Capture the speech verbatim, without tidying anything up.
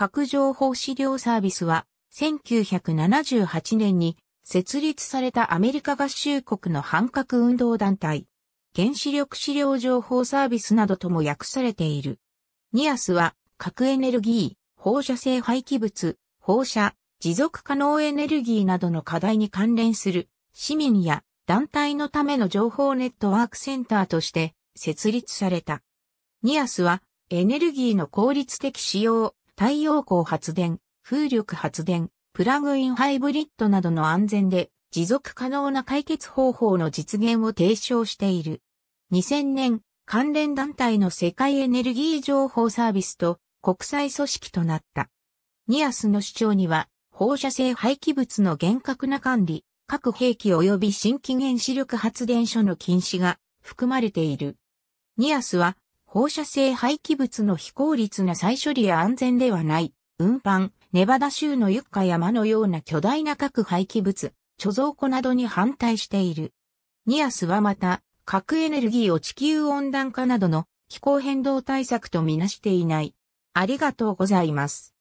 核情報資料サービスは、せんきゅうひゃくななじゅうはちねんに設立されたアメリカ合衆国の反核運動団体、原子力資料情報サービスなどとも訳されている。ニアスは、核エネルギー、放射性廃棄物、放射、持続可能エネルギーなどの課題に関連する、市民や団体のための情報ネットワークセンターとして設立された。ニアスは、エネルギーの効率的使用、太陽光発電、風力発電、プラグインハイブリッドなどの安全で持続可能な解決方法の実現を提唱している。にせんねん、関連団体の世界エネルギー情報サービスと国際組織となった。ニアスの主張には、放射性廃棄物の厳格な管理、核兵器及び新規原子力発電所の禁止が含まれている。ニアスは、放射性廃棄物の非効率な再処理や安全ではない、運搬、ネバダ州のユッカ山のような巨大な核廃棄物、貯蔵庫などに反対している。ニアスはまた、核エネルギーを地球温暖化などの気候変動対策とみなしていない。ありがとうございます。